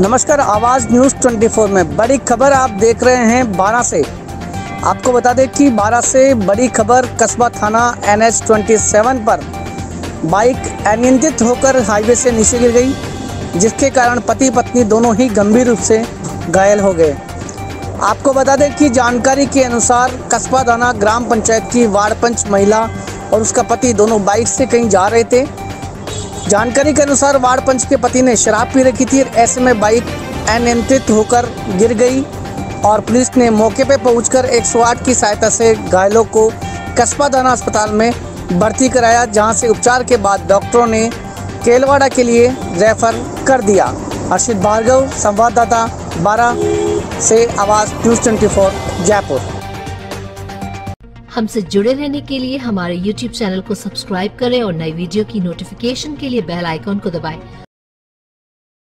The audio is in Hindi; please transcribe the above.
नमस्कार, आवाज़ न्यूज़ 24 में बड़ी खबर आप देख रहे हैं। 12 से आपको बता दें कि 12 से बड़ी खबर कस्बा थाना NH 27 पर बाइक अनियंत्रित होकर हाईवे से नीचे गिर गई, जिसके कारण पति पत्नी दोनों ही गंभीर रूप से घायल हो गए। आपको बता दें कि जानकारी के अनुसार कस्बा थाना ग्राम पंचायत की वार्ड पंच महिला और उसका पति दोनों बाइक से कहीं जा रहे थे। जानकारी के अनुसार वार्ड पंच के पति ने शराब पी रखी थी, ऐसे में बाइक अनियंत्रित होकर गिर गई और पुलिस ने मौके पर पहुंचकर 108 की सहायता से घायलों को कस्बा थाना अस्पताल में भर्ती कराया, जहां से उपचार के बाद डॉक्टरों ने केलवाड़ा के लिए रेफर कर दिया। अर्शद भार्गव, संवाददाता 12 से आवाज़ न्यूज़ 24 जयपुर। हमसे जुड़े रहने के लिए हमारे YouTube चैनल को सब्सक्राइब करें और नई वीडियो की नोटिफिकेशन के लिए बेल आइकॉन को दबाएं।